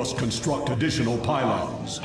must construct additional pylons.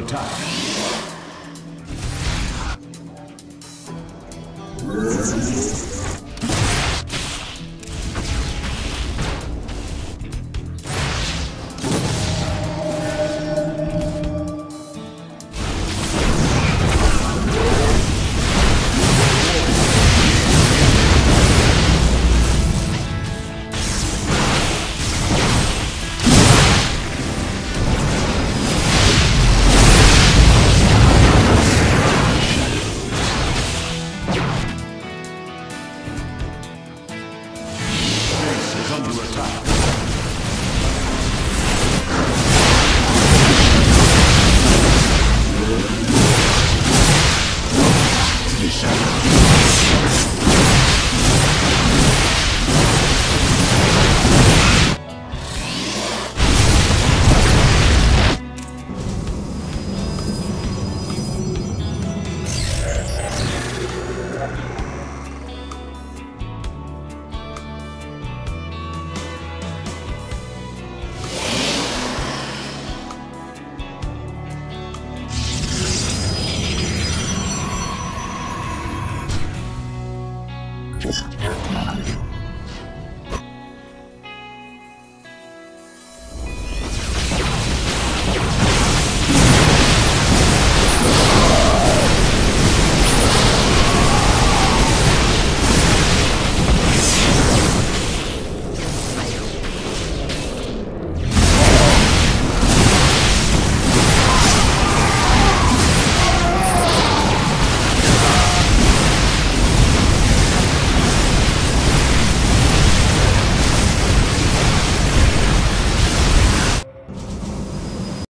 Attack.